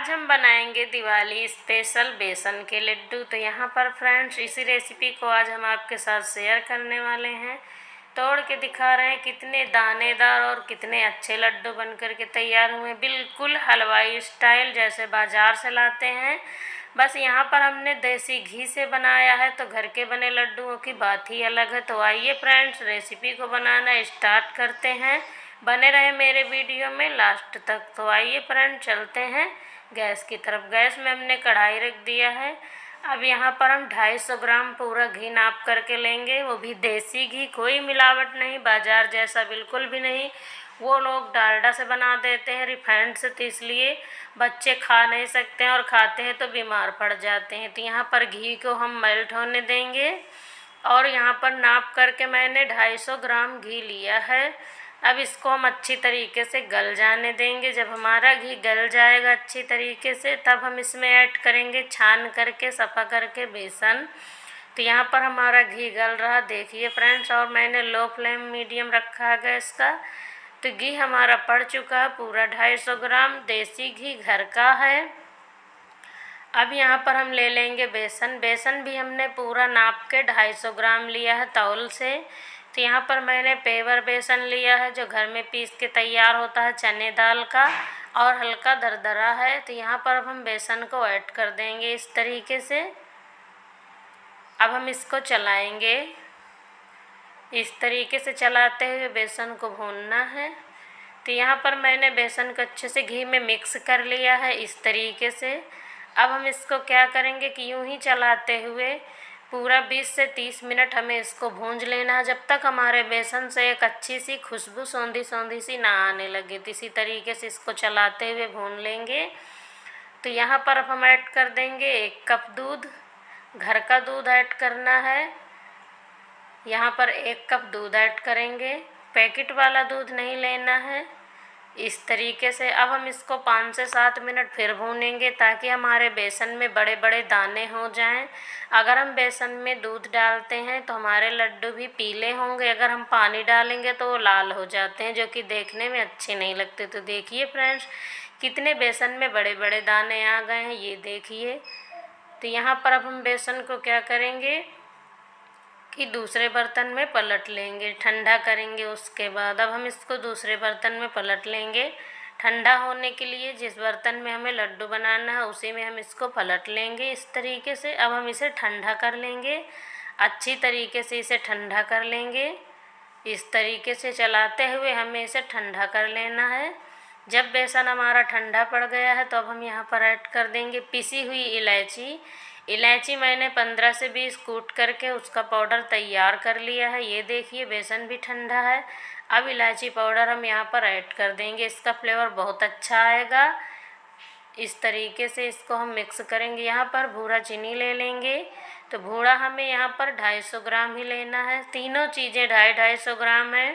आज हम बनाएंगे दिवाली स्पेशल बेसन के लड्डू। तो यहाँ पर फ्रेंड्स इसी रेसिपी को आज हम आपके साथ शेयर करने वाले हैं। तोड़ के दिखा रहे हैं कितने दानेदार और कितने अच्छे लड्डू बनकर के तैयार हुए, बिल्कुल हलवाई स्टाइल जैसे बाज़ार से लाते हैं। बस यहाँ पर हमने देसी घी से बनाया है, तो घर के बने लड्डुओं की बात ही अलग है। तो आइए फ्रेंड्स रेसिपी को बनाना स्टार्ट करते हैं, बने रहे मेरे वीडियो में लास्ट तक। तो आइए फ्रेंड्स चलते हैं गैस की तरफ। गैस में हमने कढ़ाई रख दिया है। अब यहाँ पर हम 250 ग्राम पूरा घी नाप करके लेंगे, वो भी देसी घी, कोई मिलावट नहीं, बाजार जैसा बिल्कुल भी नहीं। वो लोग डालडा से बना देते हैं, रिफाइंड से, तो इसलिए बच्चे खा नहीं सकते हैं और खाते हैं तो बीमार पड़ जाते हैं। तो यहाँ पर घी को हम मेल्ट होने देंगे और यहाँ पर नाप करके मैंने 250 ग्राम घी लिया है। अब इसको हम अच्छी तरीके से गल जाने देंगे। जब हमारा घी गल जाएगा अच्छी तरीके से, तब हम इसमें ऐड करेंगे छान करके सफ़ा करके बेसन। तो यहाँ पर हमारा घी गल रहा, देखिए फ्रेंड्स, और मैंने लो फ्लेम मीडियम रखा है गैस का। तो घी हमारा पड़ चुका है पूरा, 250 ग्राम देसी घी घर का है। अब यहाँ पर हम ले लेंगे बेसन। बेसन भी हमने पूरा नाप के 250 ग्राम लिया है तौल से। तो यहाँ पर मैंने पेवर बेसन लिया है, जो घर में पीस के तैयार होता है चने दाल का, और हल्का दरदरा है। तो यहाँ पर अब हम बेसन को ऐड कर देंगे इस तरीके से। अब हम इसको चलाएंगे, इस तरीके से चलाते हुए बेसन को भूनना है। तो यहाँ पर मैंने बेसन को अच्छे से घी में मिक्स कर लिया है इस तरीके से। अब हम इसको क्या करेंगे कि यूँ ही चलाते हुए पूरा 20 से 30 मिनट हमें इसको भूंज लेना है, जब तक हमारे बेसन से एक अच्छी सी खुशबू सौंधी सौंधी सी ना आने लगे। तो इसी तरीके से इसको चलाते हुए भून लेंगे। तो यहाँ पर अब हम ऐड कर देंगे 1 कप दूध, घर का दूध ऐड करना है। यहाँ पर 1 कप दूध ऐड करेंगे, पैकेट वाला दूध नहीं लेना है। इस तरीके से अब हम इसको 5 से 7 मिनट फिर भूनेंगे, ताकि हमारे बेसन में बड़े बड़े दाने हो जाएं। अगर हम बेसन में दूध डालते हैं तो हमारे लड्डू भी पीले होंगे, अगर हम पानी डालेंगे तो वो लाल हो जाते हैं, जो कि देखने में अच्छे नहीं लगते। तो देखिए फ्रेंड्स कितने बेसन में बड़े बड़े दाने आ गए हैं, ये देखिए। तो यहाँ पर अब हम बेसन को क्या करेंगे कि दूसरे बर्तन में पलट लेंगे, ठंडा करेंगे उसके बाद। अब हम इसको दूसरे बर्तन में पलट लेंगे ठंडा होने के लिए। जिस बर्तन में हमें लड्डू बनाना है उसी में हम इसको पलट लेंगे इस तरीके से। अब हम इसे ठंडा कर लेंगे, अच्छी तरीके से इसे ठंडा कर लेंगे। इस तरीके से चलाते हुए हमें इसे ठंडा कर लेना है। जब बेसन हमारा ठंडा पड़ गया है तो अब हम यहाँ पर ऐड कर देंगे पिसी हुई इलायची। इलायची मैंने 15 से 20 कूट करके उसका पाउडर तैयार कर लिया है, ये देखिए। बेसन भी ठंडा है, अब इलायची पाउडर हम यहाँ पर ऐड कर देंगे, इसका फ्लेवर बहुत अच्छा आएगा। इस तरीके से इसको हम मिक्स करेंगे। यहाँ पर भूरा चीनी ले लेंगे, तो भूरा हमें यहाँ पर 250 ग्राम ही लेना है। तीनों चीज़ें 250 ग्राम है।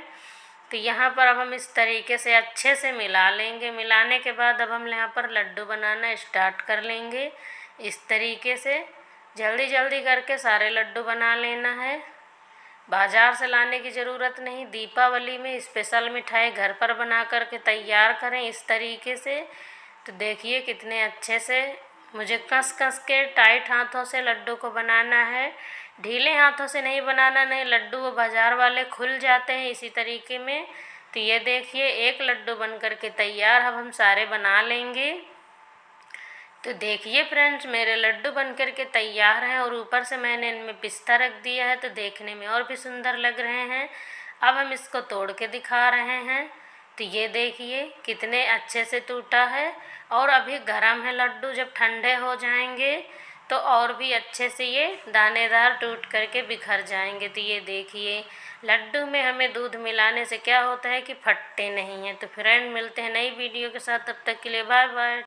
तो यहाँ पर अब हम इस तरीके से अच्छे से मिला लेंगे। मिलाने के बाद अब हम यहाँ पर लड्डू बनाना स्टार्ट कर लेंगे इस तरीके से। जल्दी जल्दी करके सारे लड्डू बना लेना है, बाज़ार से लाने की ज़रूरत नहीं। दीपावली में स्पेशल मिठाई घर पर बना करके तैयार करें इस तरीके से। तो देखिए कितने अच्छे से, मुझे कस कस के टाइट हाथों से लड्डू को बनाना है, ढीले हाथों से नहीं बनाना। नहीं लड्डू वो बाज़ार वाले खुल जाते हैं इसी तरीके में। तो ये देखिए एक लड्डू बन कर के तैयार, अब हम सारे बना लेंगे। तो देखिए फ्रेंड्स मेरे लड्डू बन कर के तैयार हैं, और ऊपर से मैंने इनमें पिस्ता रख दिया है, तो देखने में और भी सुंदर लग रहे हैं। अब हम इसको तोड़ के दिखा रहे हैं। तो ये देखिए कितने अच्छे से टूटा है, और अभी गर्म है लड्डू, जब ठंडे हो जाएंगे तो और भी अच्छे से ये दानेदार टूट करके बिखर जाएंगे। तो ये देखिए लड्डू में हमें दूध मिलाने से क्या होता है कि फटते नहीं हैं। तो फ्रेंड मिलते हैं नई वीडियो के साथ, तब तक के लिए बाय बाय।